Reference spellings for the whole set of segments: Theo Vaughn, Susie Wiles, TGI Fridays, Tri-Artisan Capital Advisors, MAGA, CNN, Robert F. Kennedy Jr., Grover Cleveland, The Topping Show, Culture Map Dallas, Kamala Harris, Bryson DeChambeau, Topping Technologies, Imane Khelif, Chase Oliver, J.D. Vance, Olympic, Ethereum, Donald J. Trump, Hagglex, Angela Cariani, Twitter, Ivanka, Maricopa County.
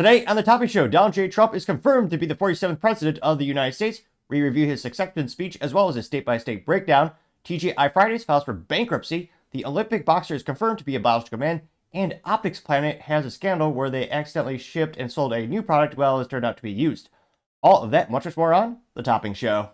Today on The Topping Show, Donald J. Trump is confirmed to be the 47th President of the United States. We review his acceptance speech as well as a state-by-state breakdown. TGI Fridays files for bankruptcy. The Olympic boxer is confirmed to be abolished from command. And Optics Planet has a scandal where they accidentally shipped and sold a new product while it turned out to be used. All of that, much more on The Topping Show.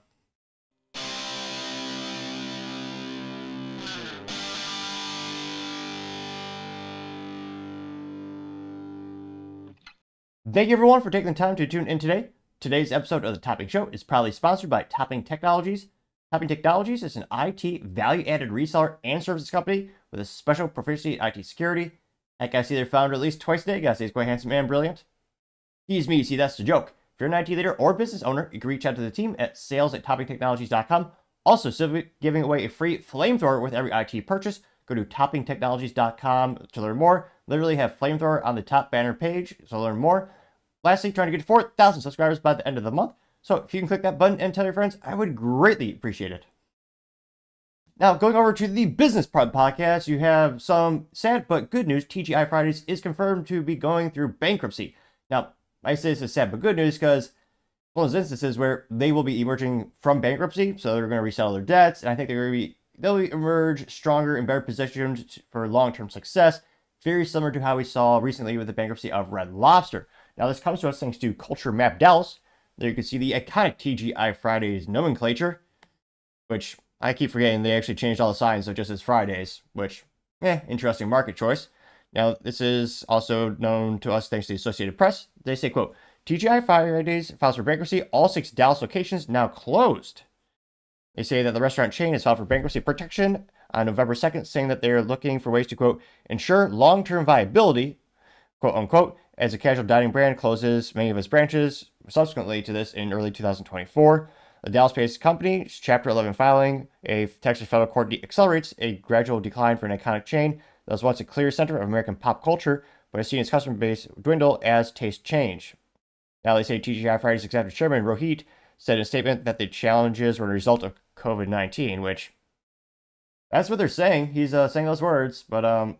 Thank you everyone for taking the time to tune in today. Today's episode of The Topping Show is proudly sponsored by Topping Technologies. Topping Technologies is an IT value-added reseller and services company with a special proficiency in IT security. That guy, see their founder at least twice a day. Guy, he's quite handsome and brilliant. He's me, see, that's the joke. If you're an IT leader or business owner, you can reach out to the team at sales@toppingtechnologies.com. Also, so giving away a free flamethrower with every IT purchase. Go to toppingtechnologies.com to learn more. Literally have flamethrower on the top banner page, so learn more. Lastly, trying to get 4,000 subscribers by the end of the month. So if you can click that button and tell your friends, I would greatly appreciate it. Now, going over to the Business Pod podcast, you have some sad but good news. TGI Fridays is confirmed to be going through bankruptcy. Now, I say this is sad but good news because one of those instances where they will be emerging from bankruptcy, so they're going to resell their debts, and I think they'll emerge stronger and better positioned for long-term success. Very similar to how we saw recently with the bankruptcy of Red Lobster. Now, this comes to us thanks to Culture Map Dallas. There you can see the iconic TGI Fridays nomenclature, which I keep forgetting they actually changed all the signs, so just as Fridays, which, interesting market choice. Now, this is also known to us thanks to the Associated Press. They say, quote, TGI Fridays files for bankruptcy, all 6 Dallas locations now closed. They say that the restaurant chain has filed for bankruptcy protection on November 2nd, saying that they are looking for ways to, quote, ensure long-term viability, quote, unquote, as a casual dining brand closes many of its branches subsequently to this in early 2024. The Dallas-based company's Chapter 11 filing, a Texas federal court accelerates a gradual decline for an iconic chain that was once a clear center of American pop culture, but has seen its customer base dwindle as tastes change. Now they say TGI Fridays executive chairman Rohit said in a statement that the challenges were a result of COVID-19, which... that's what they're saying. He's saying those words, but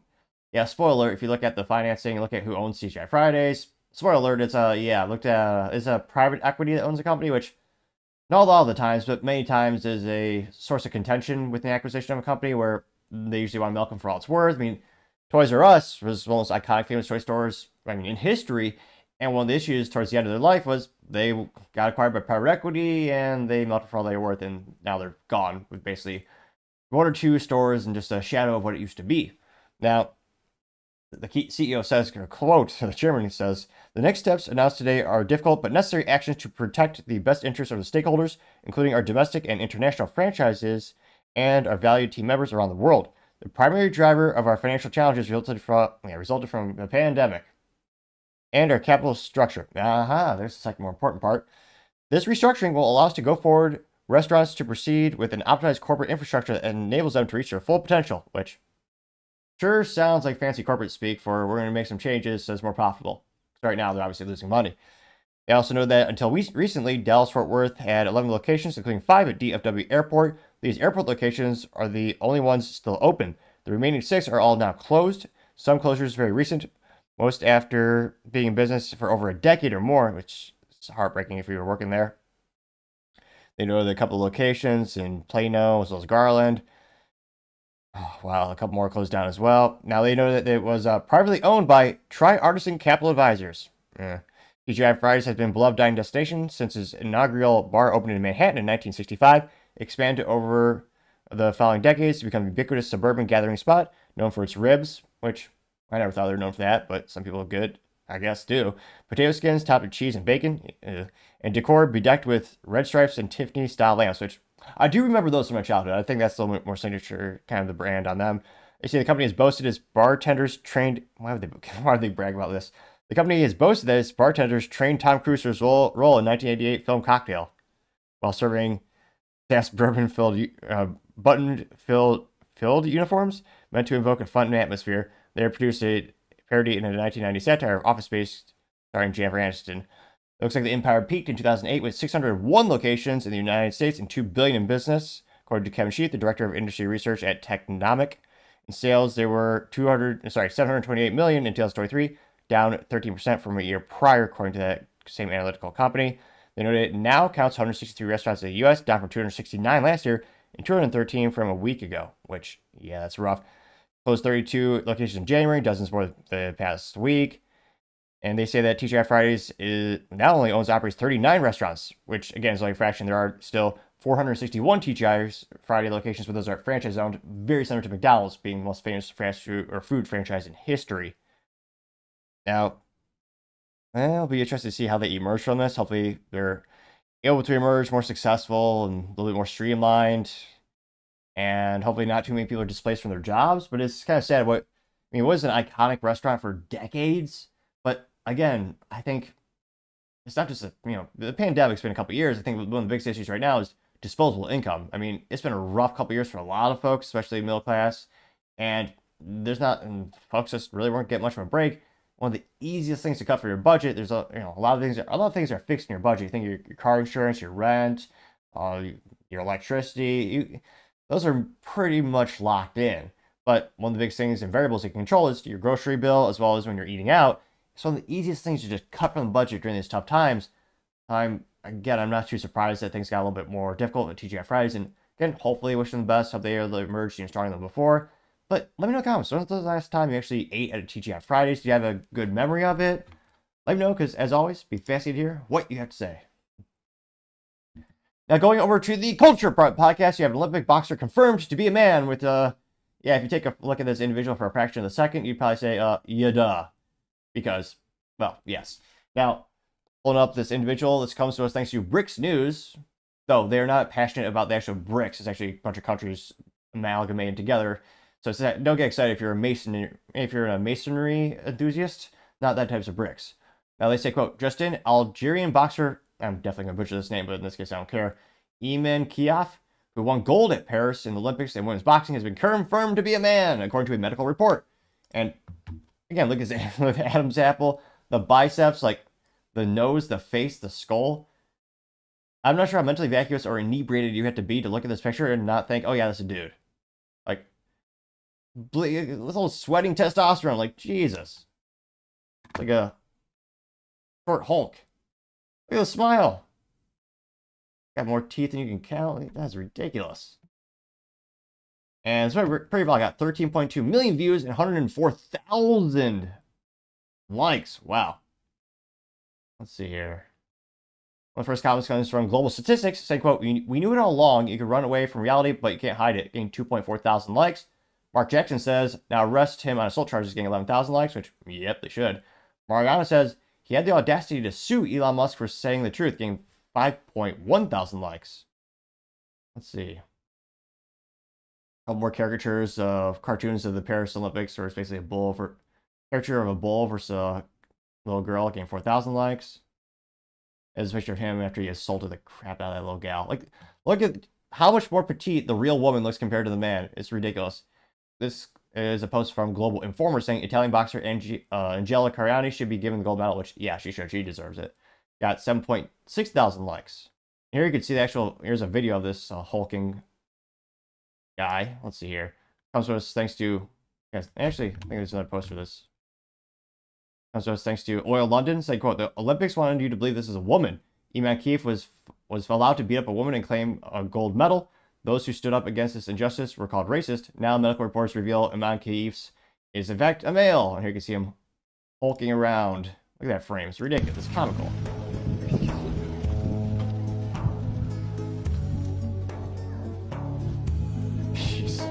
yeah. Spoiler: if you look at the financing, look at who owns TGI Fridays. Spoiler alert: it's it's a private equity that owns the company, which not all the times, but many times is a source of contention with the acquisition of a company where they usually want to milk them for all it's worth. I mean, Toys R Us was one of the most iconic, famous toy stores, I mean, in history. And one of the issues towards the end of their life was they got acquired by private equity and they milked them for all they were worth, and now they're gone with basically 1 or 2 stores and just a shadow of what it used to be. Now, the CEO says, quote, the chairman says, the next steps announced today are difficult but necessary actions to protect the best interests of the stakeholders, including our domestic and international franchises and our valued team members around the world. The primary driver of our financial challenges resulted from the pandemic and our capital structure. There's the second more important part. This restructuring will allow us to go forward restaurants to proceed with an optimized corporate infrastructure that enables them to reach their full potential, which sure sounds like fancy corporate speak for we're going to make some changes so it's more profitable. Right now, they're obviously losing money. They also know that until recently, Dallas-Fort Worth had 11 locations, including 5 at DFW Airport. These airport locations are the only ones still open. The remaining 6 are all now closed. Some closures very recent, most after being in business for over a decade or more, which is heartbreaking if you were working there. They know there are a couple of locations in Plano, as well as Garland. Oh, wow, a couple more closed down as well. Now they know that it was privately owned by Tri-Artisan Capital Advisors. TGI Fridays has been a beloved dining destination since its inaugural bar opened in Manhattan in 1965. Expanded over the following decades to become a ubiquitous suburban gathering spot known for its ribs, which I never thought they were known for that, but some people are good. I guess, do. Potato skins topped with cheese and bacon, and decor bedecked with red stripes and Tiffany-style lamps, which I do remember those from my childhood. I think that's a little bit more signature, kind of the brand on them. They say the company has boasted its bartenders trained... Why would they brag about this? The company has boasted that its bartenders trained Tom Cruise's role in 1988 film Cocktail, while serving fast bourbon-filled, button-filled uniforms meant to invoke a fun atmosphere. They produced a parody in a 1990 satire of Office Space starring Jennifer Aniston. It looks like the empire peaked in 2008 with 601 locations in the United States and $2 billion in business, according to Kevin Sheath, the director of industry research at Technomic. In sales, there were 728 million in 2023, down 13% from a year prior, according to that same analytical company. They noted it now counts 163 restaurants in the U.S., down from 269 last year and 213 from a week ago, which, yeah, that's rough. Closed 32 locations in January, dozens more the past week. And they say that TGI Fridays is now only owns and operates 39 restaurants, which, again, is only a fraction. There are still 461 TGI Friday locations, but those are franchise-owned, very similar to McDonald's, being the most famous fast food, or food franchise in history. Now, it'll be interesting to see how they emerge from this. Hopefully, they're able to emerge more successful and a little bit more streamlined, and hopefully not too many people are displaced from their jobs. But it's kind of sad. It was an iconic restaurant for decades. But again, I think it's not just the pandemic's been a couple of years. I think one of the biggest issues right now is disposable income. I mean, it's been a rough couple of years for a lot of folks, especially middle class, and folks just really weren't getting much of a break. One of the easiest things to cut for your budget. There's a lot of things are fixed in your budget. You think your car insurance, your rent, your electricity, those are pretty much locked in. But one of the biggest things and variables you can control is your grocery bill, as well as when you're eating out. So one of the easiest things to just cut from the budget during these tough times. I'm not too surprised that things got a little bit more difficult with TGI Fridays. And again, hopefully wish them the best. Hope they emerged and starting them before. But let me know in the comments. When was the last time you actually ate at a TGI Fridays? Do you have a good memory of it? Let me know, because as always, be fascinated to hear what you have to say. Now, going over to the Culture Podcast, you have an Olympic boxer confirmed to be a man with, if you take a look at this individual for a fraction of a second, you'd probably say, yada. Because, well, yes. Now, pulling up this individual, this comes to us thanks to BRICS News. Though they're not passionate about the actual BRICS. It's actually a bunch of countries amalgamated together. So don't get excited if you're a masonry enthusiast, not that types of bricks. Now they say, quote, just in, Algerian boxer, I'm definitely going to butcher this name, but in this case I don't care, Imane Khelif, who won gold at Paris in the Olympics in women's boxing, has been confirmed to be a man, according to a medical report. And again, look at Adam's apple, the biceps, like the nose, the face, the skull. I'm not sure how mentally vacuous or inebriated you have to be to look at this picture and not think, oh yeah, that's a dude. Little sweating testosterone, like Jesus, like a short Hulk. Look at the smile. Got more teeth than you can count. That's ridiculous. And so pretty well got 13.2 million views and 104,000 likes. Wow. Let's see here. One of the first comments comes from Global Statistics, saying, "Quote: We knew it all along. You could run away from reality, but you can't hide it." Getting 2,400 likes. Mark Jackson says, now arrest him on assault charges, getting 11,000 likes, which, yep, they should. Mariana says, he had the audacity to sue Elon Musk for saying the truth, getting 5,100 likes. Let's see. A couple more caricatures of cartoons of the Paris Olympics, where it's basically a caricature of a bull versus a little girl, getting 4,000 likes. There's a picture of him after he assaulted the crap out of that little gal. Like, look at how much more petite the real woman looks compared to the man. It's ridiculous. This is a post from Global Informer saying Italian boxer Angela Cariani should be given the gold medal, which, yeah, she should. She deserves it. Got 7,600 likes. Here you can see the actual, here's a video of this hulking guy. Let's see here. Comes to us thanks to, yes, actually, I think there's another post for this. Comes to us thanks to Oil London saying, quote, the Olympics wanted you to believe this is a woman. Imane Khelif was allowed to beat up a woman and claim a gold medal. Those who stood up against this injustice were called racist. Now medical reports reveal Imane Khelif is in fact a male. And here you can see him hulking around. Look at that frame. It's ridiculous. It's comical. Jeez.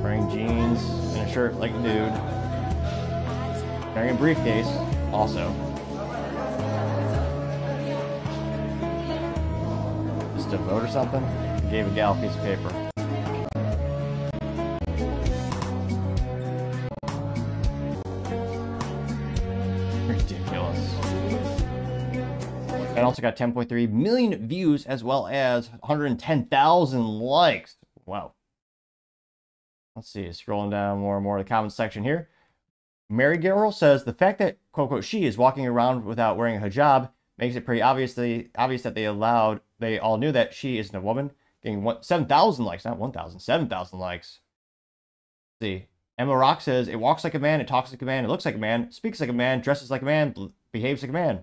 Wearing jeans and a shirt like a dude. Carrying a briefcase also. To vote or something, gave a gal a piece of paper. Ridiculous. And also got 10.3 million views as well as 110,000 likes. Wow. Let's see, scrolling down more and more to the comments section here. Mary Garrell says, the fact that, quote, unquote, she is walking around without wearing a hijab makes it pretty obvious that they all knew that she isn't a woman, getting 7,000 likes, not 1,000, 7,000 likes. See, Emma Rock says, it walks like a man, it talks like a man, it looks like a man, speaks like a man, dresses like a man, behaves like a man.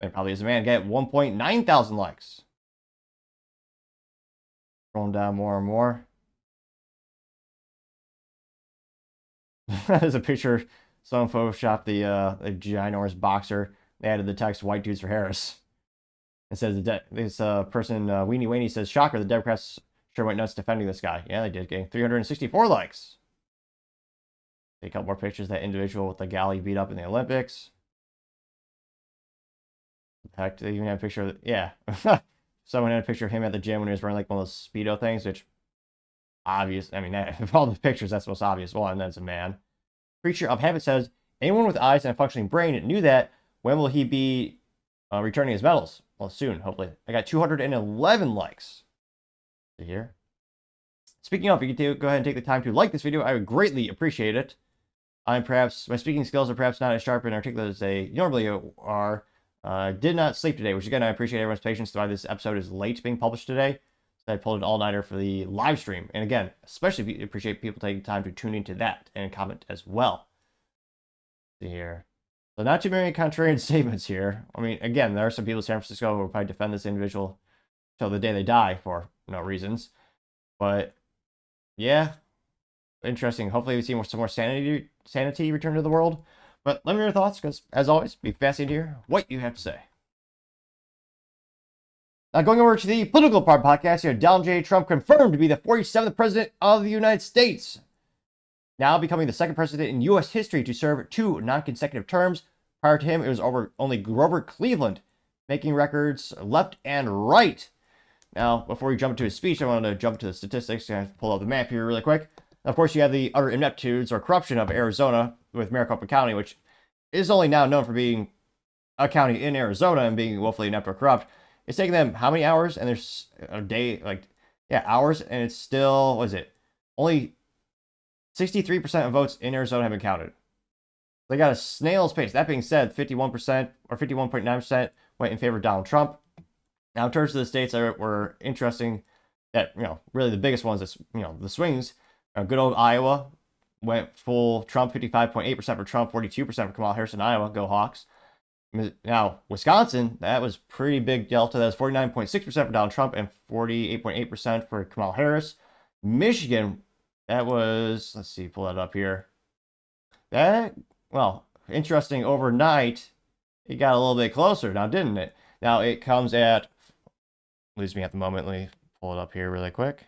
It probably is a man. Get 1.9 thousand likes. Scrolling down more and more. There's a picture. Someone photoshopped the ginormous boxer. They added the text, white dudes for Harris. It says, this person, Weenie Weenie, says, shocker, the Democrats sure went nuts defending this guy. Yeah, they did. Getting 364 likes. Take a couple more pictures of that individual with the galley beat up in the Olympics. Heck, they even had a picture of, yeah. Someone had a picture of him at the gym when he was wearing like one of those Speedo things, which, obvious, I mean, that, of all the pictures, that's the most obvious one. That's a man. Creature of Habit says, anyone with eyes and a functioning brain knew that. When will he be returning his medals? Well, soon, hopefully. I got 211 likes. See here. Speaking of, if you could go ahead and take the time to like this video, I would greatly appreciate it. I'm perhaps, my speaking skills are perhaps not as sharp and articulate as they normally are. Did not sleep today, which again, I appreciate everyone's patience. Why this episode is late being published today. So I pulled an all-nighter for the live stream. And again, especially appreciate people taking time to tune into that and comment as well. See here. So not too many contrarian statements here. I mean, again, there are some people in San Francisco who will probably defend this individual till the day they die for no reasons. But yeah, interesting. Hopefully we see more, some more sanity return to the world. But let me know your thoughts, because as always, be fascinated to hear what you have to say. Now, going over to the political part podcast here, Donald J. Trump confirmed to be the 47th president of the United States, now becoming the second president in U.S. history to serve two non-consecutive terms. Prior to him, it was only Grover Cleveland, making records left and right. Now, before we jump to his speech, I wanted to jump to the statistics and pull up the map here really quick. Of course, you have the utter ineptitudes or corruption of Arizona with Maricopa County, which is only now known for being a county in Arizona and being woefully inept or corrupt. It's taken them how many hours? And there's a day, like, yeah, hours, and it's still, what is it? Only 63% of votes in Arizona have been counted. They got a snail's pace. That being said, 51% or 51.9% went in favor of Donald Trump. Now, in terms of the states that were interesting, that, you know, really the biggest ones, that's, you know, the swings. Good old Iowa went full Trump, 55.8% for Trump, 42% for Kamala Harris in Iowa. Go Hawks. Now, Wisconsin, that was pretty big delta. That was 49.6% for Donald Trump and 48.8% for Kamala Harris. Michigan, that was, let's see, pull that up here. That, well, interesting, overnight, it got a little bit closer now, didn't it? Now it comes at, lose me at the moment, let me pull it up here really quick.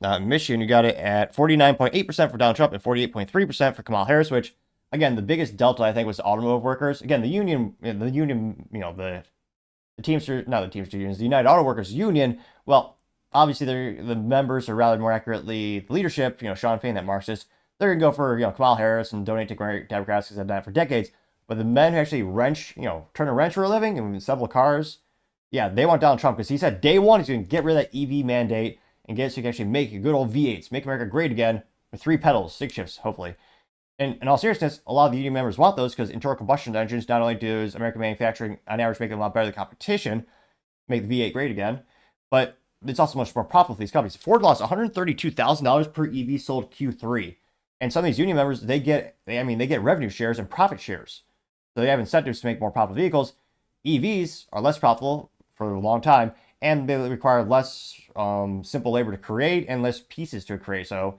Now, in Michigan, you got it at 49.8% for Donald Trump and 48.3% for Kamala Harris, which, again, the biggest delta, I think, was automotive workers. Again, the union, you know, the Teamsters, not the Teamster unions, the United Auto Workers Union, well, obviously, the members, or rather, more accurately, the leadership, you know, Sean Fein, that Marxist, they're going to go for, you know, Kamala Harris and donate to Democrats because they've done it for decades. But the men who actually wrench, you know, turn a wrench for a living and several cars, yeah, they want Donald Trump because he said day one he's going to get rid of that EV mandate. And get it so you can actually make a good old V8s, make America great again, with 3 pedals, 6 shifts, hopefully. And in all seriousness, a lot of the union members want those because internal combustion engines, not only does American manufacturing on average make them a lot better than competition, make the V8 great again, but it's also much more profitable for these companies. Ford lost $132,000 per EV sold Q3. And some of these union members, they get revenue shares and profit shares. So they have incentives to make more profitable vehicles. EVs are less profitable for a long time. And they require less simple labor to create and less pieces to create. So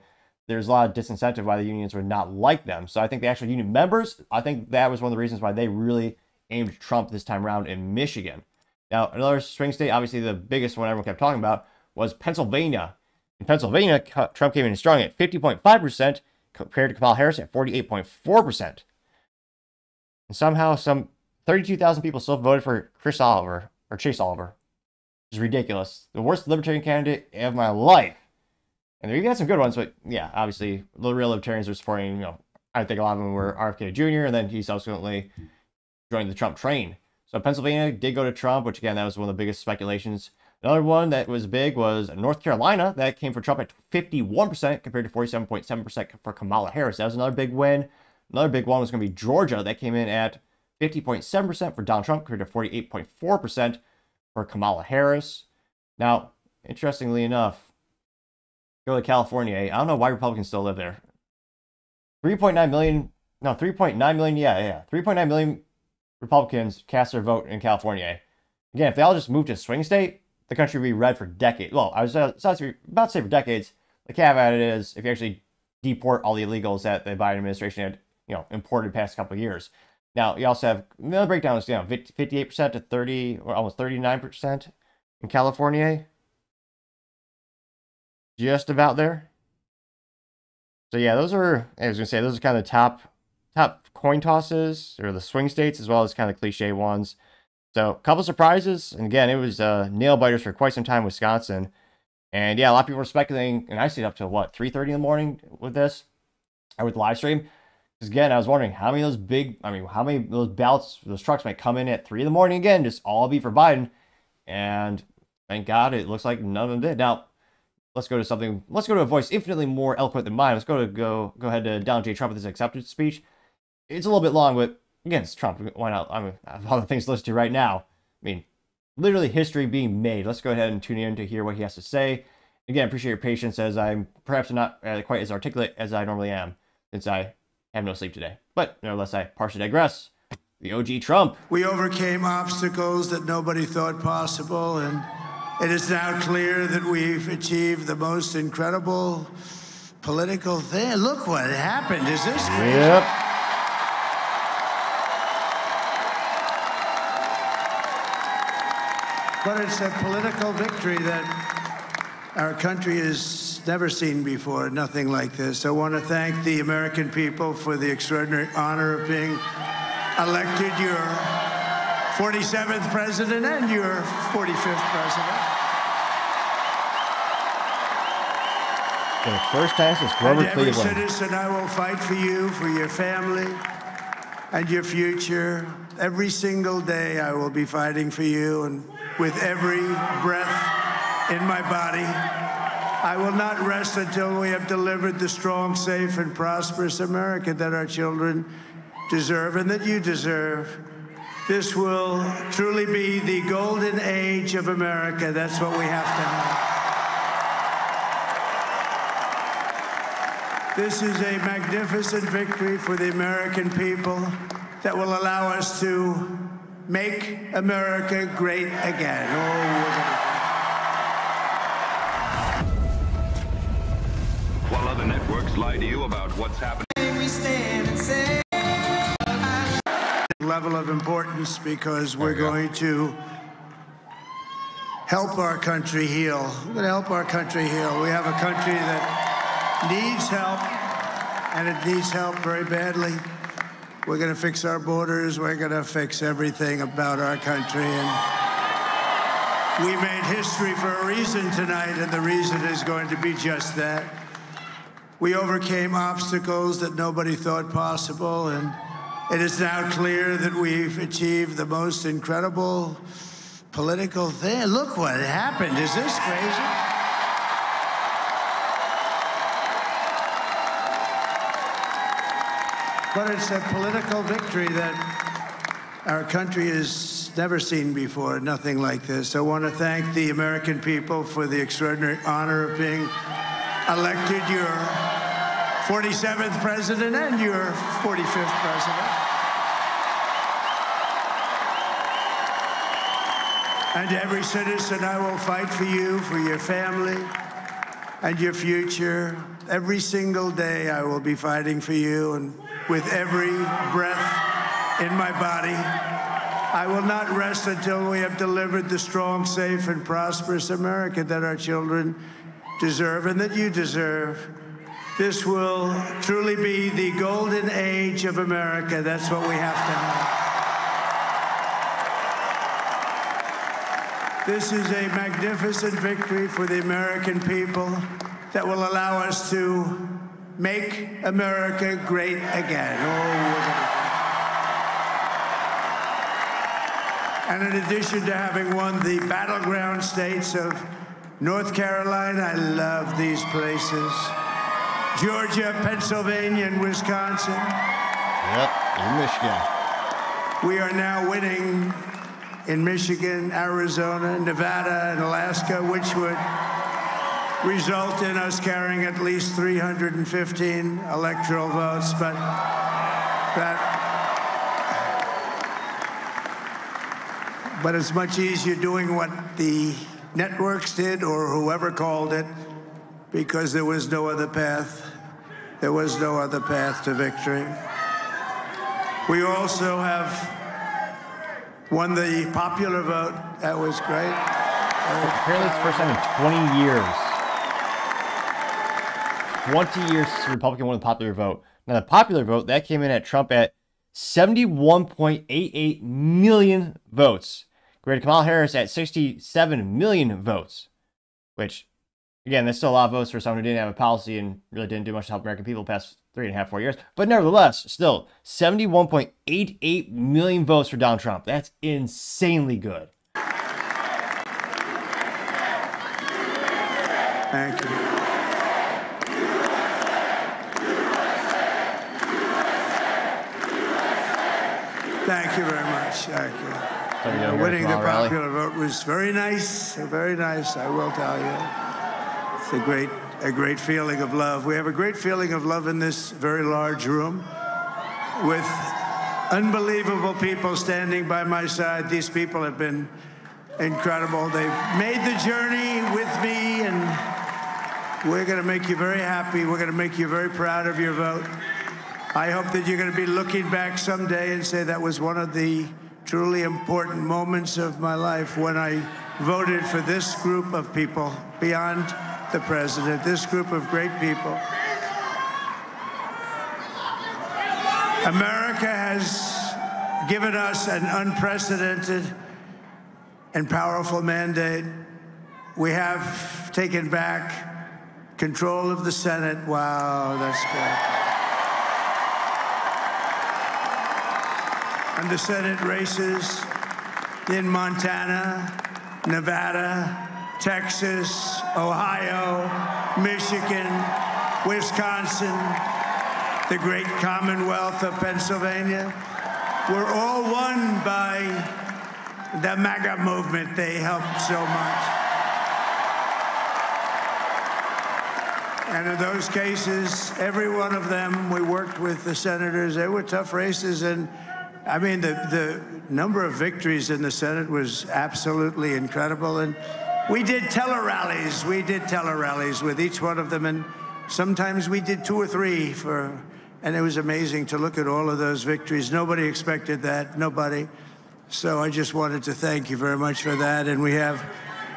there's a lot of disincentive why the unions would not like them. So I think the actual union members, I think that was one of the reasons why they really aimed Trump this time around in Michigan. Now, another swing state, obviously the biggest one everyone kept talking about, was Pennsylvania. In Pennsylvania, Trump came in strong at 50.5% compared to Kamala Harris at 48.4%. And somehow some 32,000 people still voted for Chris Oliver, or Chase Oliver. Is ridiculous. The worst libertarian candidate of my life. And you got some good ones, but yeah, obviously the real libertarians were supporting, you know, I think a lot of them were RFK Jr. and then he subsequently joined the Trump train. So Pennsylvania did go to Trump, which again, that was one of the biggest speculations. Another one that was big was North Carolina. That came for Trump at 51% compared to 47.7% for Kamala Harris. That was another big win. Another big one was going to be Georgia. That came in at 50.7% for Donald Trump compared to 48.4% for Kamala Harris. Now, interestingly enough, Go to California. I don't know why Republicans still live there. 3.9 million, no, 3.9 million, yeah. 3.9 million Republicans cast their vote in California. Again, if they all just moved to a swing state, the country would be red for decades. Well, I was about to say for decades. The caveat is if you actually deport all the illegals that the Biden administration had, you know, imported the past couple of years. Now, you also have, the breakdown is, you know, 58% to 30, or almost 39% in California. Just about there. So yeah, those are, I was going to say, those are kind of the top coin tosses, or the swing states, as well as kind of cliche ones. So a couple surprises, and again, it was nail biters for quite some time, Wisconsin. And yeah, a lot of people were speculating, and I stayed up till what, 3:30 in the morning with this, or with the live stream. Because again, I was wondering how many of those those trucks might come in at 3 in the morning again, just all be for Biden. And thank God it looks like none of them did. Now, let's go to something, let's go to a voice infinitely more eloquent than mine. Let's go to go ahead to Donald J. Trump with his acceptance speech. It's a little bit long, but again, it's Trump. Why not? I mean, of all the things to listen to right now, I mean, literally history being made. Let's go ahead and tune in to hear what he has to say. Again, appreciate your patience as I'm perhaps not quite as articulate as I normally am, since I have no sleep today. But nevertheless, I partially digress. The OG Trump. We overcame obstacles that nobody thought possible, and it is now clear that we've achieved the most incredible political thing. Look what happened. Is this crazy? Yep. But it's a political victory that our country has never seen before, nothing like this. I want to thank the American people for the extraordinary honor of being elected your 47th president and your 45th president. For the first time since Grover Cleveland. Every citizen, I will fight for you, for your family, and your future. Every single day, I will be fighting for you, and with every breath in my body, I will not rest until we have delivered the strong, safe, and prosperous America that our children deserve and that you deserve. This will truly be the golden age of America. That's what we have to have. This is a magnificent victory for the American people that will allow us to make America great again. While other networks lie to you about what's happening, we stand and say level of importance, because we're going to help our country heal. We're going to help our country heal. We have a country that needs help, and it needs help very badly. We're going to fix our borders. We're going to fix everything about our country. And we made history for a reason tonight, and the reason is going to be just that. We overcame obstacles that nobody thought possible, and it is now clear that we've achieved the most incredible political thing. Look what happened. Is this crazy? But it's a political victory that our country has never seen before, nothing like this. I want to thank the American people for the extraordinary honor of being elected your 47th president and your 45th president. And every citizen, I will fight for you, for your family, and your future. Every single day, I will be fighting for you, and with every breath in my body, I will not rest until we have delivered the strong, safe, and prosperous America that our children deserve and that you deserve. This will truly be the golden age of America. That's what we have to have. This is a magnificent victory for the American people that will allow us to make America great again. And in addition to having won the battleground states of North Carolina, I love these places. Georgia, Pennsylvania, and Wisconsin. Yep, and Michigan. We are now winning in Michigan, Arizona, Nevada, and Alaska, which would result in us carrying at least 315 electoral votes, but that it's much easier doing what the networks did or whoever called it, because there was no other path. There was no other path to victory. We also have won the popular vote. That was great. Apparently it's the first time in 20 years. 20 years since the Republican won the popular vote. Now the popular vote, that came in at Trump at 71.88 million votes. Graded Kamala Harris at 67 million votes. Which, again, that's still a lot of votes for someone who didn't have a policy and really didn't do much to help American people past 3.5, 4 years. But nevertheless, still, 71.88 million votes for Donald Trump. That's insanely good. Thank you. Thank you very much. Thank you. Winning the popular vote was very nice. Very nice, I will tell you. It's a great feeling of love. We have a great feeling of love in this very large room with unbelievable people standing by my side. These people have been incredible. They've made the journey with me, and we're going to make you very happy. We're going to make you very proud of your vote. I hope that you're going to be looking back someday and say that was one of the truly important moments of my life when I voted for this group of people beyond the president, this group of great people. America has given us an unprecedented and powerful mandate. We have taken back control of the Senate. Wow, that's good. And the Senate races in Montana, Nevada, Texas, Ohio, Michigan, Wisconsin, the great Commonwealth of Pennsylvania. We're all won by the MAGA movement. They helped so much. And in those cases, every one of them, we worked with the senators. They were tough races, and I mean, the number of victories in the Senate was absolutely incredible. And we did tele-rallies. We did tele-rallies with each one of them. And sometimes we did 2 or 3 for, and it was amazing to look at all of those victories. Nobody expected that, nobody. So I just wanted to thank you very much for that. And we have,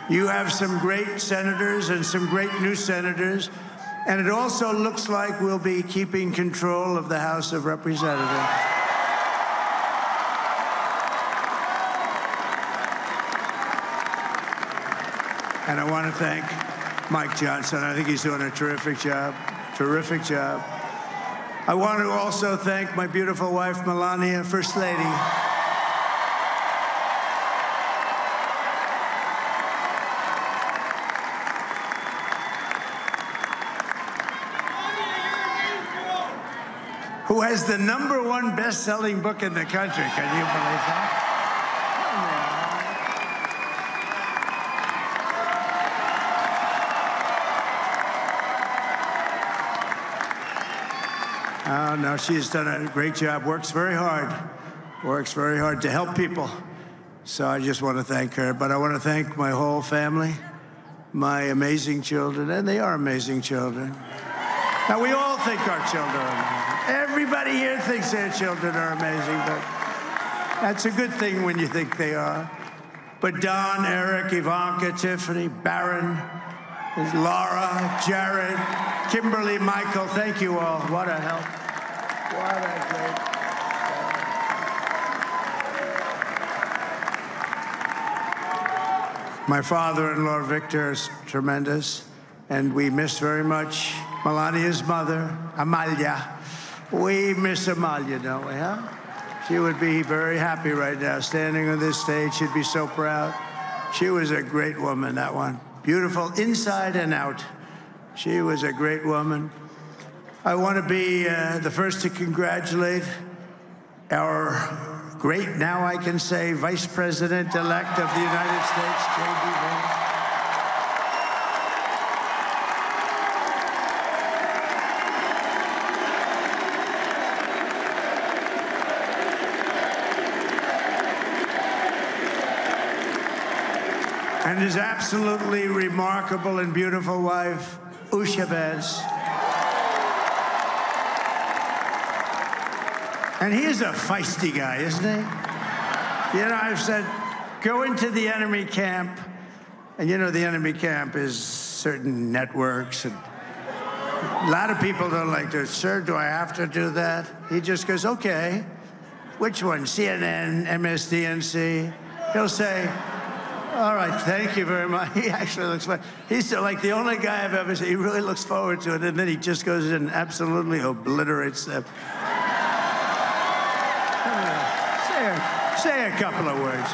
you have some great senators and some great new senators. And it also looks like we'll be keeping control of the House of Representatives. And I want to thank Mike Johnson. I think he's doing a terrific job, terrific job. I want to also thank my beautiful wife, Melania, First Lady. Who has the #1 best-selling book in the country. Can you believe that? Oh, no, she's done a great job, works very hard to help people. So I just want to thank her, but I want to thank my whole family, my amazing children, and they are amazing children. Now, we all think our children are amazing. Everybody here thinks their children are amazing, but that's a good thing when you think they are. But Don, Eric, Ivanka, Tiffany, Barron, Laura, Jared, Kimberly, Michael, thank you all. What a help. What a great help. My father-in-law, Victor, is tremendous, and we miss very much Melania's mother, Amalia. We miss Amalia, don't we, huh? She would be very happy right now, standing on this stage. She'd be so proud. She was a great woman, that one. Beautiful inside and out. She was a great woman. I want to be the first to congratulate our great, now I can say, Vice President-elect of the United States, J.D. Vance. and his absolutely remarkable and beautiful wife, Usha Vance. And he is a feisty guy, isn't he? You know, I've said, go into the enemy camp, and you know the enemy camp is certain networks, and a lot of people don't like to, sir, do I have to do that? He just goes, okay, which one, CNN, MSDNC? He'll say, all right, thank you very much. He actually looks like, he's like the only guy I've ever seen, he really looks forward to it, and then he just goes in and absolutely obliterates them. Say a couple of words. Wow.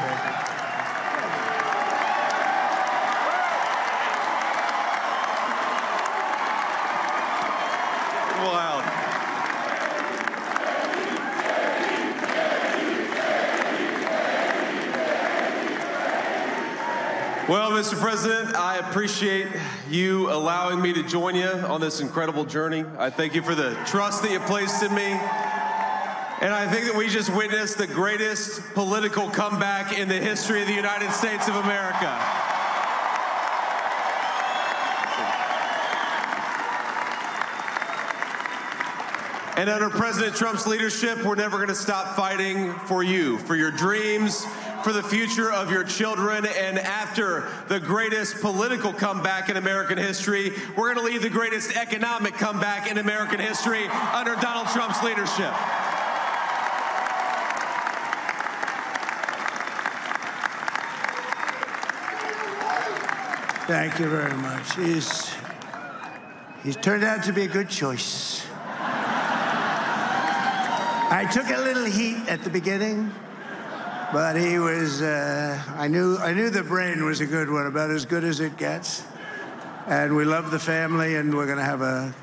Well, Mr. President, I appreciate you allowing me to join you on this incredible journey. I thank you for the trust that you placed in me. And I think that we just witnessed the greatest political comeback in the history of the United States of America. And under President Trump's leadership, we're never going to stop fighting for you, for your dreams, for the future of your children. And after the greatest political comeback in American history, we're going to lead the greatest economic comeback in American history under Donald Trump's leadership. Thank you very much. He's turned out to be a good choice. I took a little heat at the beginning, but he was, I knew the brain was a good one, about as good as it gets. And we love the family, and we're going to have a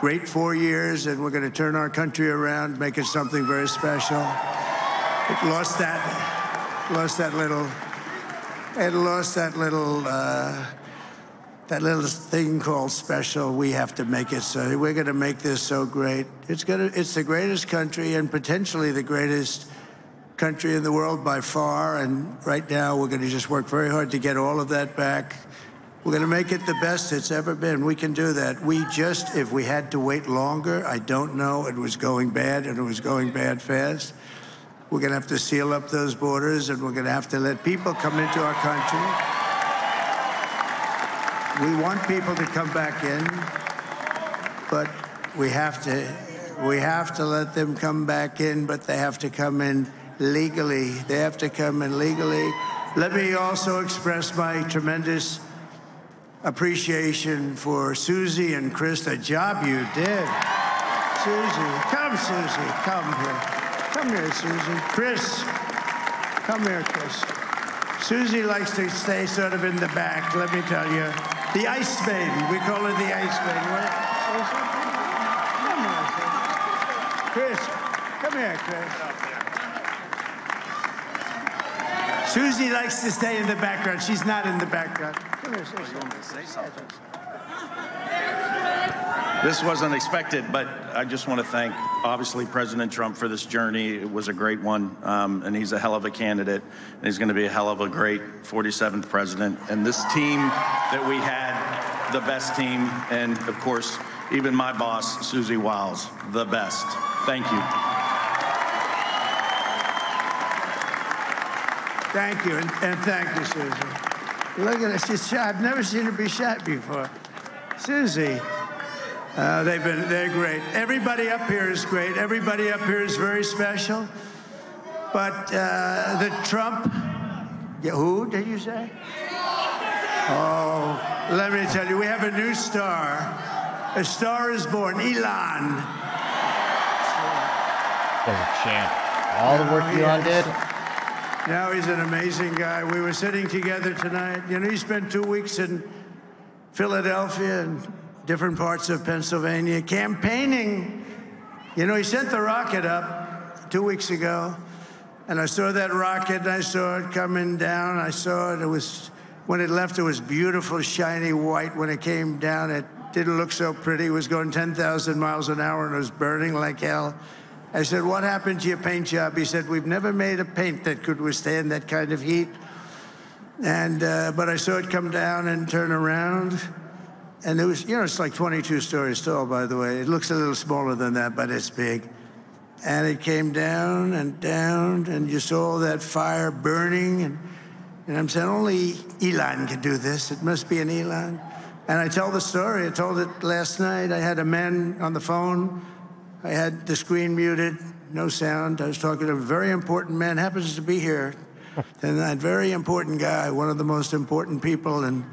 great 4 years, and we're going to turn our country around, make it something very special. It lost that little thing called special. We have to make it so. We're going to make this so great. It's the greatest country and potentially the greatest country in the world by far. And right now, we're going to just work very hard to get all of that back. We're going to make it the best it's ever been. We can do that. We just, if we had to wait longer, I don't know. It was going bad, and it was going bad fast. We're going to have to seal up those borders, and we're going to have to let people come into our country. We want people to come back in, but we have to let them come back in, but they have to come in legally. They have to come in legally. Let me also express my tremendous appreciation for Susie and Chris, the job you did. Susie, come here. Come here, Susie. Chris, come here, Chris. Susie likes to stay sort of in the back, let me tell you. The Ice Maiden, we call her the Ice Maiden. Come here, Chris. Come here, Chris. Susie likes to stay in the background. She's not in the background. Come here, Susie. You want me to say something? This wasn't expected, but I just want to thank, obviously, President Trump for this journey. It was a great one, and he's a hell of a candidate, and he's going to be a hell of a great 47th president. And this team that we had, the best team, and, of course, even my boss, Susie Wiles, the best. Thank you. Thank you, and thank you, Susie. Look at her. She's shy. I've never seen her be shy before. Susie. They're great. Everybody up here is great. Everybody up here is very special. But the Trump, who did you say? Oh, let me tell you, we have a new star. A star is born, Elon. Oh, champ. All the work Elon did. Now he's an amazing guy. We were sitting together tonight. You know, he spent 2 weeks in Philadelphia and different parts of Pennsylvania, campaigning. You know, he sent the rocket up 2 weeks ago, and I saw that rocket, and I saw it coming down. I saw it. It was, when it left, it was beautiful, shiny white. When it came down, it didn't look so pretty. It was going 10,000 miles an hour, and it was burning like hell. I said, what happened to your paint job? He said, we've never made a paint that could withstand that kind of heat. And but I saw it come down and turn around. And it was, you know, it's like 22 stories tall, by the way. It looks a little smaller than that, but it's big. And it came down and down, and you saw all that fire burning. And I'm saying, only Elon can do this. It must be an Elon. And I tell the story. I told it last night. I had a man on the phone. I had the screen muted, no sound. I was talking to a very important man, happens to be here. And that very important guy, one of the most important people in,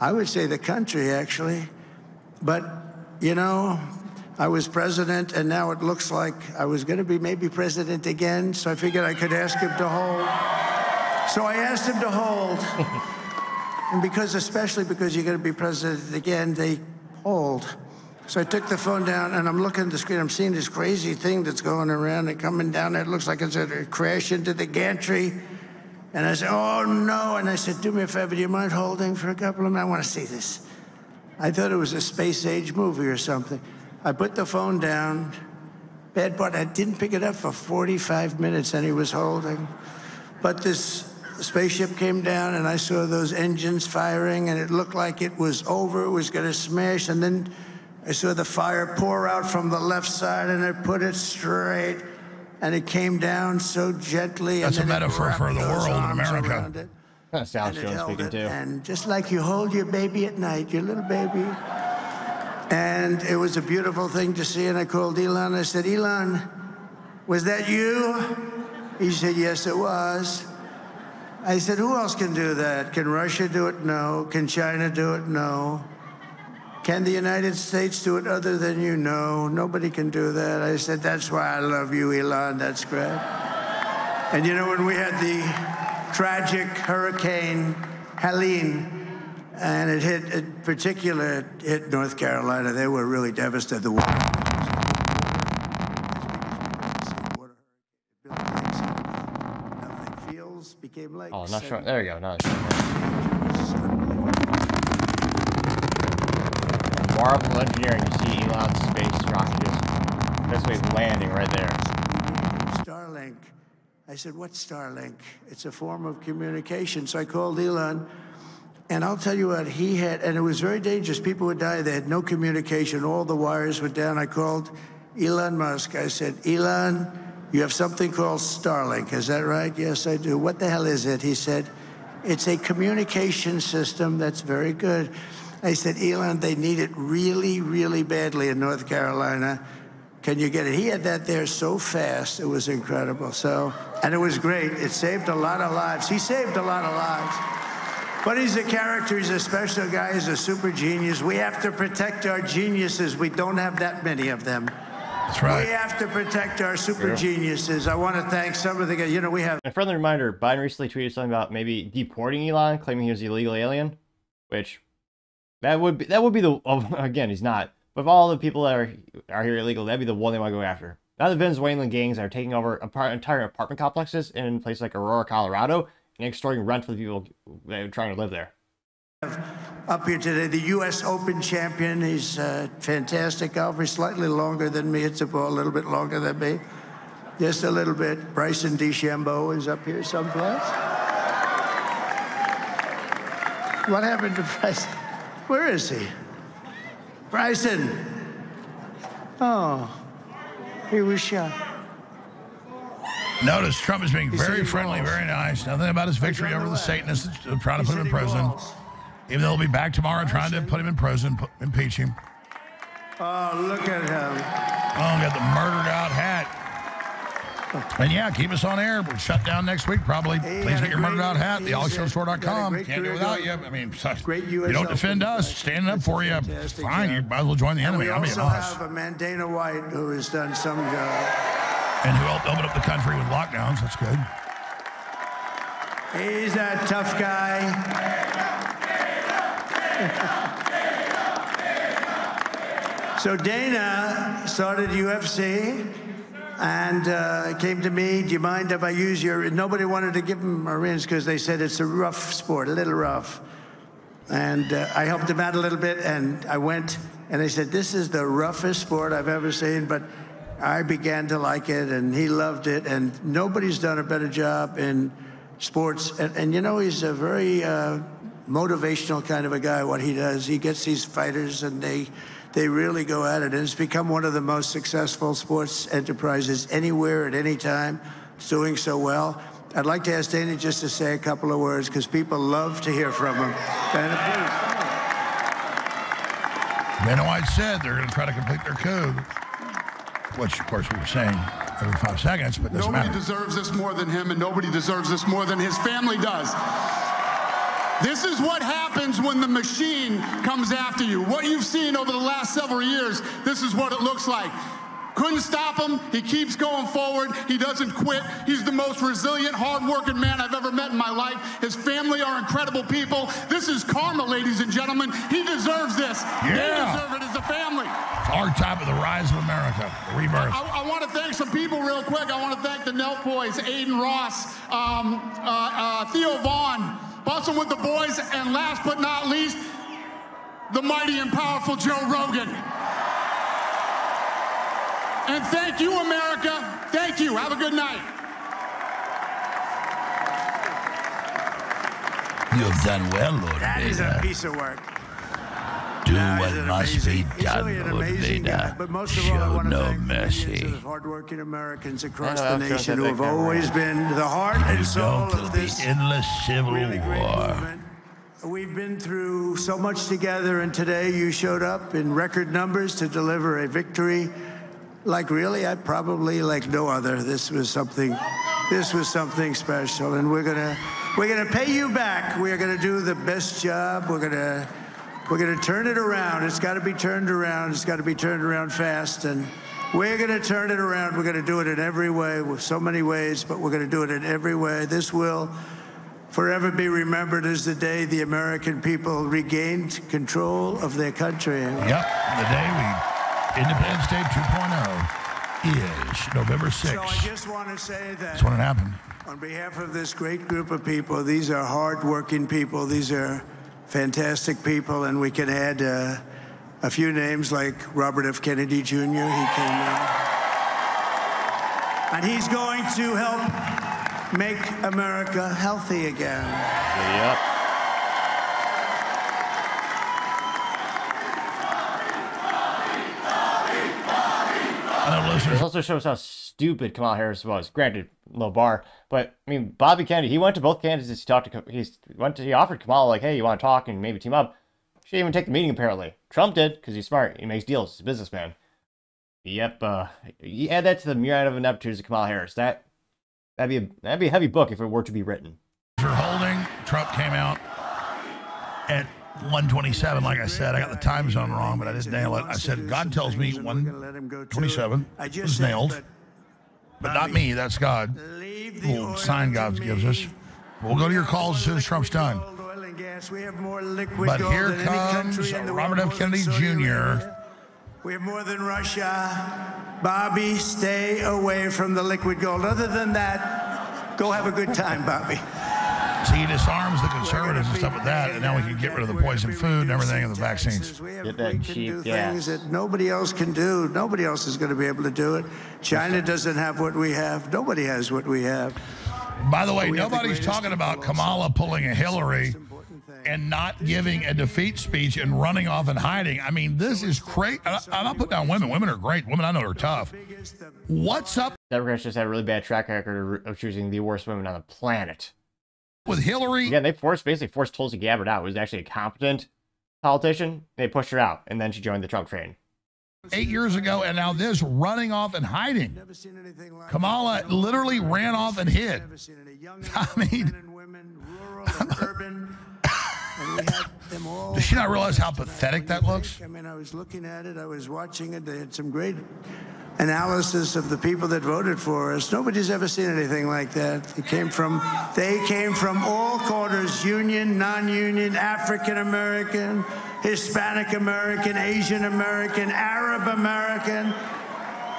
I would say, the country, actually. But, you know, I was president, and now it looks like I was going to be maybe president again, so I figured I could ask him to hold. So I asked him to hold. And because, especially because you're going to be president again, they hold. So I took the phone down, and I'm looking at the screen. I'm seeing this crazy thing that's going around and coming down. It looks like it's going to crash into the gantry. And I said, oh, no. And I said, do me a favor. Do you mind holding for a couple of minutes? I want to see this. I thought it was a space-age movie or something. I put the phone down. Bad part, I didn't pick it up for 45 minutes, and he was holding. But this spaceship came down, and I saw those engines firing, and it looked like it was over. It was going to smash. And then I saw the fire pour out from the left side, and I put it straight. And it came down so gently. That's a metaphor for the world in America. That's Sal Jones speaking, too. And just like you hold your baby at night, your little baby. And it was a beautiful thing to see. And I called Elon. I said, Elon, was that you? He said, yes, it was. I said, who else can do that? Can Russia do it? No. Can China do it? No. Can the United States do it other than you? No, nobody can do that. I said, that's why I love you, Elon. That's great. And you know, when we had the tragic hurricane Helene, and it hit, in particular, it hit North Carolina, they were really devastated. The water. Nothing. Fields became lakes. Oh, not sure. There you go. Not sure. Marvel engineering, you see Elon's space rocket just basically landing right there. Starlink. I said, what's Starlink? It's a form of communication. So I called Elon, and I'll tell you what he had, and it was very dangerous. People would die. They had no communication. All the wires were down. I called Elon Musk. I said, Elon, you have something called Starlink. Is that right? Yes, I do. What the hell is it? He said, it's a communication system that's very good. I said, Elon, they need it really, really badly in North Carolina. Can you get it? He had that there so fast. It was incredible. So, and it was great. It saved a lot of lives. He saved a lot of lives. But he's a character. He's a special guy. He's a super genius. We have to protect our geniuses. We don't have that many of them. That's right. We have to protect our super geniuses. I want to thank some of the guys. You know, we have... A friendly reminder, Biden recently tweeted something about maybe deporting Elon, claiming he was an illegal alien, which... That would be the, again, he's not, but of all the people that are here illegal, that'd be the one they want to go after. Now the Venezuelan gangs are taking over entire apartment complexes in places like Aurora, Colorado, and extorting rent for the people that are trying to live there. Up here today, the U.S. Open champion, he's a fantastic golfer, slightly longer than me, it's a ball, a little bit longer than me, just a little bit. Bryson DeChambeau is up here someplace. What happened to Bryson? Where is he? Bryson. Oh, he was shot. Notice Trump is being very friendly, very nice. Nothing about his victory over the Satanists trying to put him in prison. Even though he'll be back tomorrow trying to put him in prison, impeach him. Oh, look at him. Oh, got the murdered out hat. And yeah, keep us on air. We'll shut down next week, probably. Hey, please get your murdered out hat, thealexshowstore.com. Can't do without you. I mean, you don't defend us. Standing up for you. Fine, you might as well join the enemy. I mean, honest. We also have a man, Dana White, who has done some job. And who helped open up the country with lockdowns. That's good. He's a tough guy. Dana. So Dana started UFC. And came to me, do you mind if I use your... Nobody wanted to give him a rinse because they said it's a rough sport, a little rough. And I helped him out a little bit, and I went, and I said, this is the roughest sport I've ever seen, but I began to like it, and he loved it, and nobody's done a better job in sports. And you know, he's a very motivational kind of a guy, what he does. He gets these fighters, and they really go at it. And it's become one of the most successful sports enterprises anywhere at any time. It's doing so well. I'd like to ask Dana just to say a couple of words, because people love to hear from him. Dana, please. Dana White said they're going to try to complete their code, which, of course, we were saying every 5 seconds, but doesn't matter. Nobody deserves this more than him, and nobody deserves this more than his family does. This is what happens when the machine comes after you. What you've seen over the last several years, this is what it looks like. Couldn't stop him. He keeps going forward. He doesn't quit. He's the most resilient, hard-working man I've ever met in my life. His family are incredible people. This is karma, ladies and gentlemen. He deserves this. Yeah. They deserve it as a family. It's our time of the rise of America, the rebirth. I want to thank some people real quick. I want to thank the Nelt Boys, Aiden Ross, Theo Vaughn, Bustin' with the Boys, and last but not least, the mighty and powerful Joe Rogan. And thank you, America. Thank you. Have a good night. You have done well, Lord Vader. That is a piece of work. Do what must be done, Lord Vader. Show no mercy. Hard-working Americans across the nation who have always been the heart and soul of this endless civil war. We've been through so much together, and today you showed up in record numbers to deliver a victory. Like, really, I probably like no other. This was something special, and we're gonna pay you back. We're gonna do the best job. We're gonna turn it around. It's got to be turned around. It's got to be turned around fast, and we're gonna turn it around. We're gonna do it in every way, with so many ways, but we're gonna do it in every way. This will forever be remembered as the day the American people regained control of their country. Yep, the day we. Independence Day 2.0 is November 6th. So I just want to say that that's when it happened. On behalf of this great group of people, these are hard-working people. These are fantastic people, and we can add a few names like Robert F. Kennedy Jr. He came in, and he's going to help make America healthy again. Yep. This also shows how stupid Kamala Harris was. Granted, low bar, but I mean, Bobby Kennedy, he went to both candidates. He offered Kamala, like, hey, you want to talk and maybe team up? She didn't even take the meeting, apparently. Trump did, because he's smart. He makes deals. He's a businessman. Yep. You add that to the myriad of ineptitudes of Kamala Harris. That'd be a heavy book if it were to be written. You're holding. Trump came out at 1:27, like I said. I got the time zone wrong, but I didn't nail it. I said, God tells me 1:27 was nailed, but not me. That's God. Cool sign God gives us. We'll go to your calls as soon as Trump's done. But here comes Robert F. Kennedy Jr. We have more than Russia. Bobby, stay away from the liquid gold. Other than that, go have a good time, Bobby. See, he disarms the conservatives and stuff like that, and now we can get rid of the poison food and everything and the vaccines. Get that cheap gas. Things that nobody else can do. Nobody else is going to be able to do it. China doesn't have what we have. Nobody has what we have. By the way, nobody's talking about Kamala pulling a Hillary and not giving a defeat speech and running off and hiding. I mean, this is crazy. I'm not putting down women. Women are great. Women I know are tough. What's up? Democrats just have a really bad track record of choosing the worst women on the planet. With Hillary, yeah, they basically forced Tulsi Gabbard out, who was actually a competent politician. They pushed her out, and then she joined the Trump train 8 years ago, and now this running off and hiding. Kamala literally ran off and hid. I mean, does she not realize how pathetic that looks? I mean, I was looking at it, I was watching it. They had some great analysis of the people that voted for us. Nobody's ever seen anything like that. They came from all quarters: union, non-union, African American, Hispanic American, Asian American, Arab American,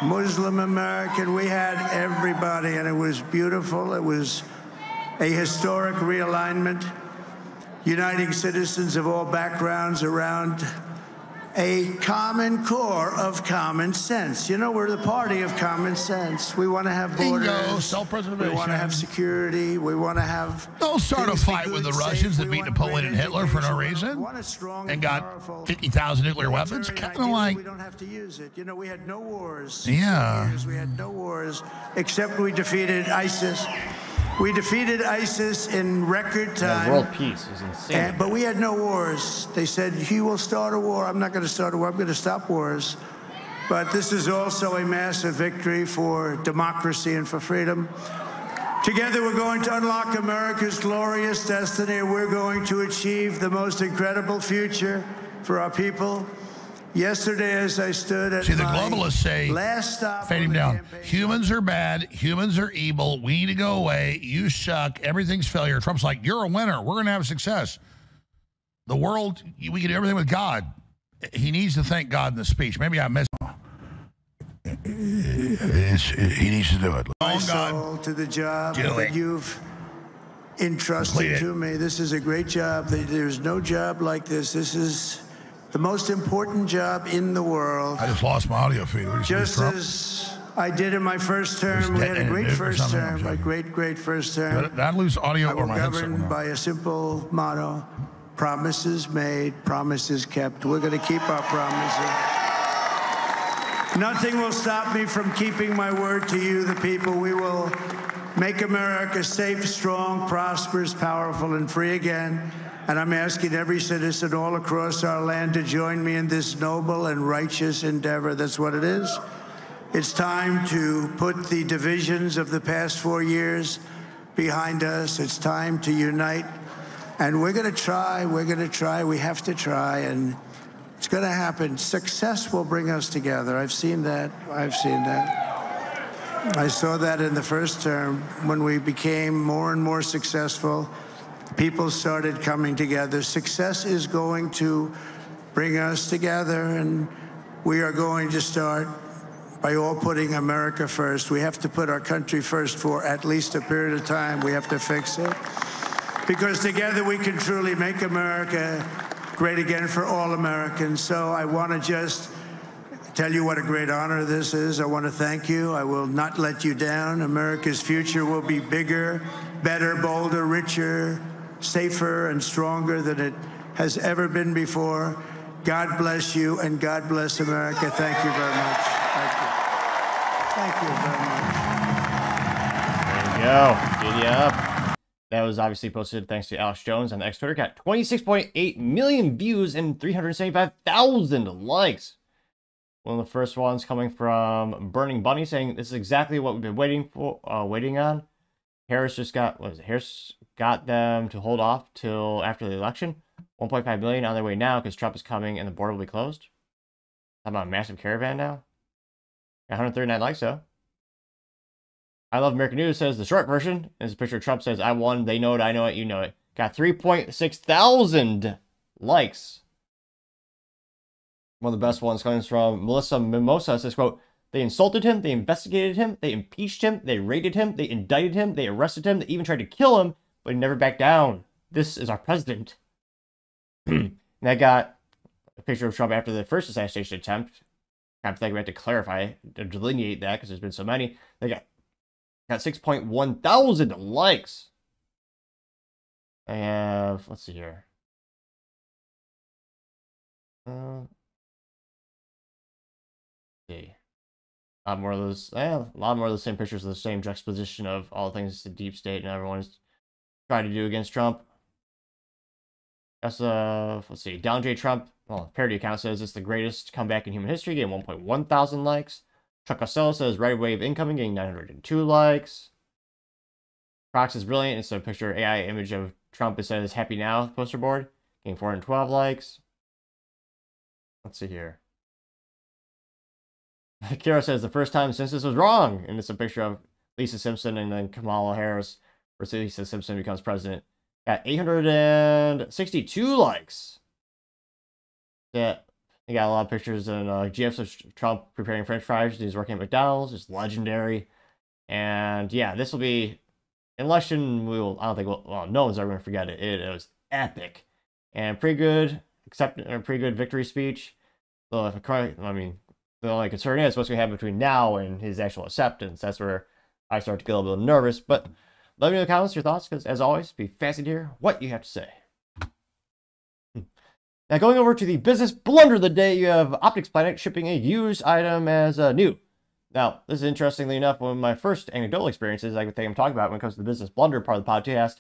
Muslim American. We had everybody, and it was beautiful. It was a historic realignment, uniting citizens of all backgrounds around a common core of common sense. You know, we're the party of common sense. We want to have borders. Bingo, self-preservation. We want to have security. We want to have... Don't start a fight with the Russians that beat Napoleon and Hitler for no reason and got 50,000 nuclear weapons. Kind of like... We don't have to use it. You know, we had no wars. Yeah. We had no wars, except we defeated ISIS. We defeated ISIS in record time. Yeah, world peace was insane. But we had no wars. They said, he will start a war. I'm not going to start a war. I'm going to stop wars. But this is also a massive victory for democracy and for freedom. Together, we're going to unlock America's glorious destiny. We're going to achieve the most incredible future for our people. Yesterday, as I stood at the globalists say, last stop, fade him down. Humans are bad. Humans are evil. We need to go away. You suck. Everything's failure. Trump's like, you're a winner. We're going to have success. The world, we can do everything with God. He needs to thank God in the speech. Maybe I missed. He needs to do it. My soul to the job that you've entrusted to me. This is a great job. There's no job like this. This is... the most important job in the world. I just lost my audio feed. Just as I did in my first term, we had a great first term, a great first term. Did I lose audio or my headset? Governed by a simple motto: promises made, promises kept. We're going to keep our promises. Nothing will stop me from keeping my word to you, the people. We will make America safe, strong, prosperous, powerful, and free again. And I'm asking every citizen all across our land to join me in this noble and righteous endeavor. That's what it is. It's time to put the divisions of the past 4 years behind us. It's time to unite. And we're going to try. We're going to try. We have to try. And it's going to happen. Success will bring us together. I've seen that. I've seen that. I saw that in the first term when we became more and more successful. People started coming together. Success is going to bring us together, and we are going to start by all putting America first. We have to put our country first for at least a period of time. We have to fix it, because together we can truly make America great again for all Americans. So I want to just tell you what a great honor this is. I want to thank you. I will not let you down. America's future will be bigger, better, bolder, richer, safer and stronger than it has ever been before. God bless you, and God bless America. Thank you very much. Thank you. Thank you very much. There you go. Giddy up. That was obviously posted thanks to Alex Jones on the X Twitter. Got 26.8 million views and 375,000 likes. One of the first ones coming from Burning Bunny, saying this is exactly what we've been waiting for, waiting on. Harris just got, what is it? Harris got them to hold off till after the election. 1.5 million on their way now because Trump is coming and the border will be closed. Talking about a massive caravan now. Got 139 likes though. I Love American News says the short version is a picture of Trump says, I won, they know it, I know it, you know it. Got 3.6 thousand likes. One of the best ones comes from Melissa Mimosa, says, quote, they insulted him, they investigated him, they impeached him, they raided him, they indicted him, they arrested him, they even tried to kill him, but he never backed down. This is our president. And I got a picture of Trump after the first assassination attempt. I think we have to clarify, to delineate that, because there's been so many. They got 6.1 thousand likes. I have, let's see here. See. A lot more of those, a lot more of the same pictures of the same juxtaposition of all the things the deep state and everyone's trying to do against Trump. That's let's see, Donald J. Trump, well, parody account says it's the greatest comeback in human history, getting 1.1 thousand likes. Chuck Costello says right wave incoming, getting 902 likes. Prox is brilliant. It's a picture of AI image of Trump. It says happy now poster board, getting 412 likes. Let's see here. Kara says the first time since this was wrong, and it's a picture of Lisa Simpson and then Kamala Harris versus Lisa Simpson becomes president. Got 862 likes. Yeah, they got a lot of pictures and GFs of Trump preparing French fries. He's working at McDonald's. It's legendary. And yeah, this will be an election. We will. I don't think. Well, no one's ever gonna forget it. It was epic and pretty good. Pretty good victory speech. So if I mean, the only concern is what's going to happen between now and his actual acceptance. That's where I start to get a little bit nervous. But let me know in the comments your thoughts, because as always, be fascinated to hear what you have to say. Now going over to the business blunder of the day, you have Optics Planet shipping a used item as a new. Now, this is interestingly enough one of my first anecdotal experiences I could think I'm talking about when it comes to the business blunder part of the podcast.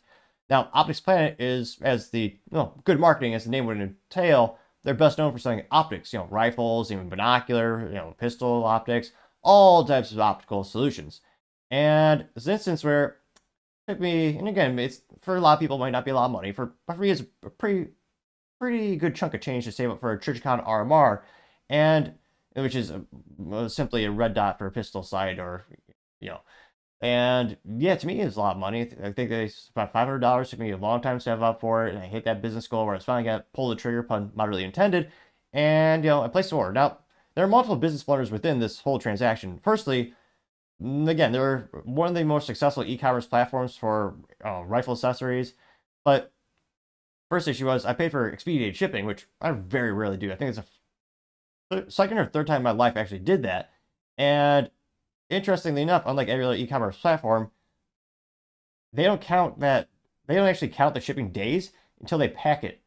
Now, Optics Planet is, as the good marketing as the name would entail, they're best known for selling optics, rifles, even binocular, pistol optics, all types of optical solutions. And it's an instance where it took me, and again, it's for a lot of people, it might not be a lot of money. But for me, it's a pretty good chunk of change to save up for a Trijicon RMR, and which is simply a red dot for a pistol sight, or and yeah, to me it's a lot of money. I think they spent $500. Took me a long time to save up for it, and I hit that business goal where I finally got pulled the trigger, pun moderately intended, and I placed the order. Now there are multiple business blunders within this whole transaction. Firstly, again, they're one of the most successful e-commerce platforms for rifle accessories, but first issue was I paid for expedited shipping, which I very rarely do. I think it's the second or third time in my life I actually did that. And interestingly enough, unlike every other e-commerce platform, they don't actually count the shipping days until they pack it.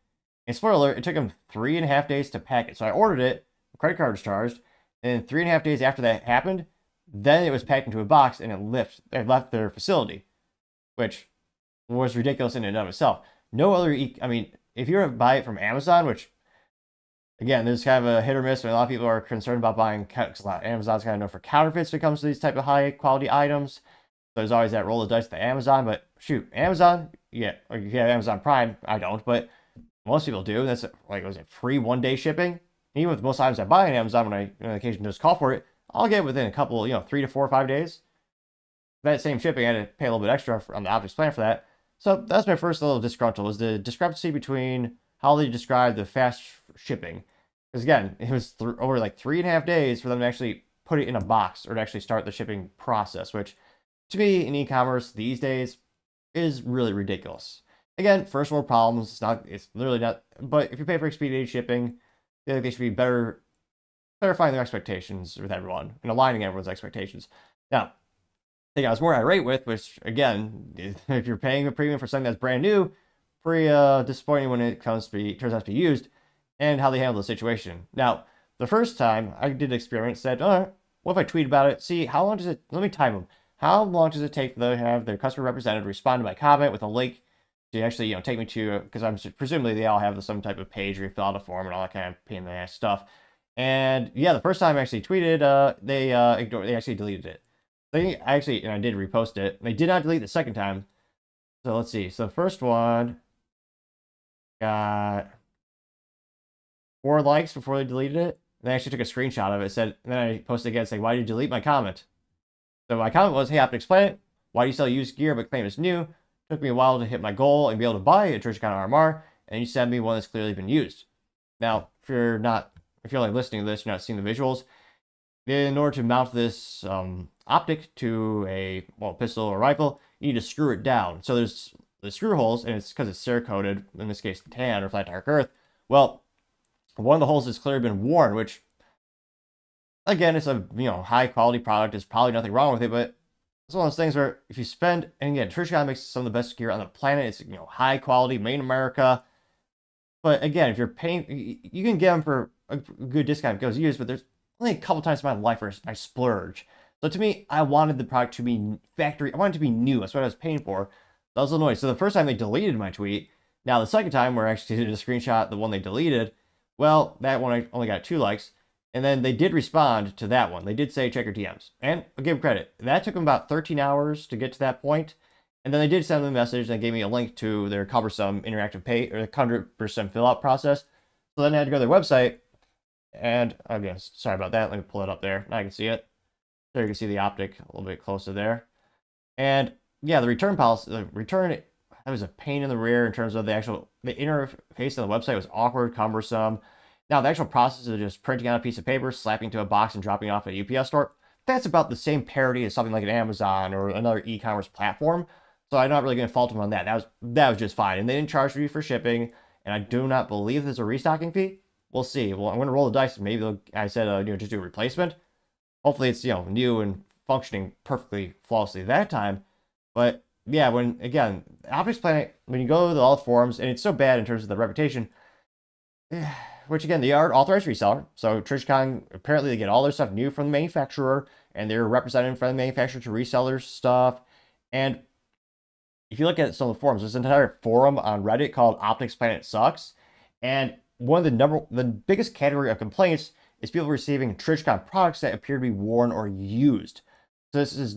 And spoiler alert, it took them 3.5 days to pack it. So I ordered it, the credit card was charged, and 3.5 days after that happened, then it was packed into a box and it left their facility, which was ridiculous in and of itself. No other, I mean, if you're going to buy it from Amazon, which, again, there's kind of a hit or miss, but a lot of people are concerned about buying, because Amazon's kind of known for counterfeits when it comes to these type of high-quality items. There's always that roll of dice to Amazon, but shoot, Amazon, yeah, or you have Amazon Prime, I don't, but most people do. That's, like, was it free one-day shipping? And even with most items I buy on Amazon, when I on occasion just call for it, I'll get it within a couple, 3 to 4 or 5 days. That same shipping, I had to pay a little bit extra on the Optics Plan for that. So that's my first little disgruntle, is the discrepancy between how they describe the fast shipping. Because again, it was over like 3.5 days for them to actually put it in a box or to actually start the shipping process, which to me in e-commerce these days is really ridiculous. Again, first world problems, it's literally not, but if you pay for expedited shipping, I think they should be better clarifying their expectations with everyone and aligning everyone's expectations. Now, I was more irate with, which again, if you're paying a premium for something that's brand new, pretty disappointing when it comes to turns out to be used, and how they handle the situation. Now, the first time I did an experiment, said, all right, what if I tweet about it? See, how long does it, let me time them. How long does it take for them to have their customer representative respond to my comment with a link to actually, take me to, because I'm presumably they all have some type of page where you fill out a form and all that kind of pain in the ass stuff. And yeah, the first time I actually tweeted, they actually deleted it. And I did repost it. They did not delete the second time. So let's see. So the first one got 4 likes before they deleted it. And I actually took a screenshot of it. And then I posted again saying, why did you delete my comment? So my comment was, hey, Optics Planet, why do you sell used gear but claim it's new? It took me a while to hit my goal and be able to buy a Trijicon RMR, and you sent me one that's clearly been used. Now, if you're only listening to this, you're not seeing the visuals. In order to mount this optic to a pistol or rifle, you need to screw it down. So there's the screw holes, and it's because it's cerakoted, in this case tan or flat dark earth. Well, one of the holes has clearly been worn, which again, it's a high quality product. There's probably nothing wrong with it, but it's one of those things where if you spend, and again, Trijicon makes some of the best gear on the planet. It's high quality, made in America. But again, if you're paying, you can get them for a good discount if it goes used, but there's only a couple times in my life where I splurge. So to me, I wanted the product to be factory. I wanted it to be new. That's what I was paying for. That was annoying. So the first time they deleted my tweet. Now the second time, where I actually did a screenshot, the one they deleted, well, that one I only got 2 likes. And then they did respond to that one. They did say check your DMs. And I'll give them credit. That took them about 13 hours to get to that point. And then they did send them a message, and they gave me a link to their cumbersome interactive pay or the 100% fill out process. So then I had to go to their website. And again, sorry about that. Let me pull it up there. Now I can see it. There you can see the optic a little bit closer there. And yeah, the return policy, the return, that was a pain in the rear in terms of the interface on the website was awkward, cumbersome. Now the actual process of just printing out a piece of paper, slapping to a box and dropping it off at a UPS store, that's about the same parody as something like an Amazon or another e-commerce platform. So I'm not really going to fault them on that. That was just fine. And they didn't charge me for shipping. And I do not believe there's a restocking fee. We'll see. Well, I'm going to roll the dice. Maybe they'll, I said, you know, just do a replacement. Hopefully it's, you know, new and functioning perfectly flawlessly that time. But yeah, when, again, Optics Planet, when you go to all the forums, and it's so bad in terms of the reputation, which again, they are authorized reseller. So Trijicon, apparently they get all their stuff new from the manufacturer, and they're representing from the manufacturer to resellers stuff. And if you look at some of the forums, there's an entire forum on Reddit called Optics Planet Sucks. And one of the biggest category of complaints is people receiving Trijicon products that appear to be worn or used. So this is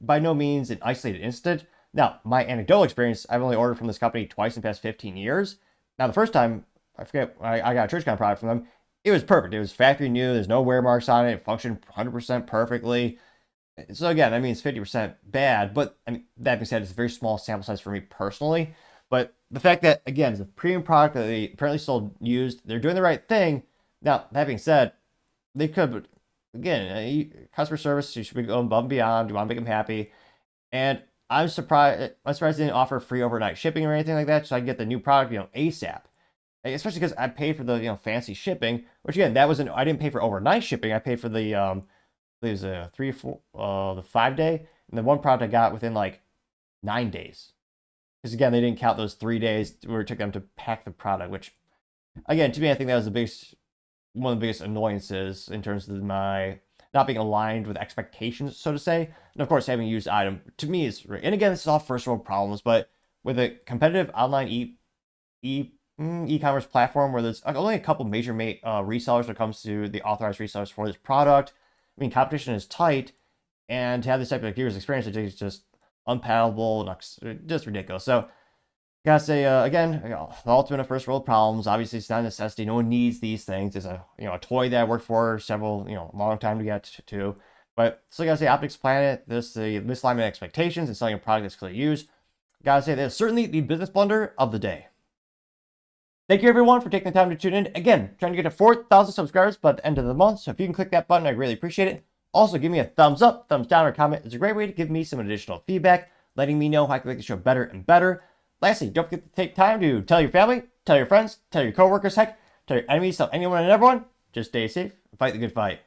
by no means an isolated incident. Now, my anecdotal experience, I've only ordered from this company twice in the past 15 years. Now, the first time, I forget, I got a Trijicon product from them. It was perfect. It was factory new. There's no wear marks on it. It functioned 100% perfectly. So again, I mean, it's 50% bad, but I mean, that being said, it's a very small sample size for me personally. But the fact that, again, it's a premium product that they apparently sold used, they're doing the right thing. Now, that being said, they could, again, customer service, you should be going above and beyond. You want to make them happy. And I'm surprised they didn't offer free overnight shipping or anything like that, so I can get the new product, you know, ASAP. Especially because I paid for the, you know, fancy shipping, which again, that wasn't, I didn't pay for overnight shipping. I paid for the, it was a 5 day, and the one product I got within like 9 days. Because again, they didn't count those 3 days where it took them to pack the product, which again, to me, I think that was the biggest, one of the biggest annoyances in terms of my not being aligned with expectations, so to say. And of course, having a used item to me is, and again, this is all first world problems, but with a competitive online e-commerce platform where there's only a couple major resellers when it comes to the authorized resellers for this product. I mean, competition is tight, and to have this type of user's experience, I think it's just unpalatable and just ridiculous. So, gotta say, again, you know, the ultimate of first world problems. Obviously, it's not a necessity. No one needs these things. It's a, you know, a toy that I worked for several, you know, long time to get to. But still gotta say, Optics Planet, this the misalignment of expectations and selling a product that's clearly used. Gotta say, that's certainly the business blunder of the day. Thank you everyone for taking the time to tune in. Again, trying to get to 4,000 subscribers by the end of the month, so if you can click that button, I really appreciate it. Also, give me a thumbs up, thumbs down, or comment. It's a great way to give me some additional feedback, letting me know how I can make the show better and better. Lastly, don't forget to take time to tell your family, tell your friends, tell your coworkers, heck, tell your enemies, tell anyone and everyone. Just stay safe and fight the good fight.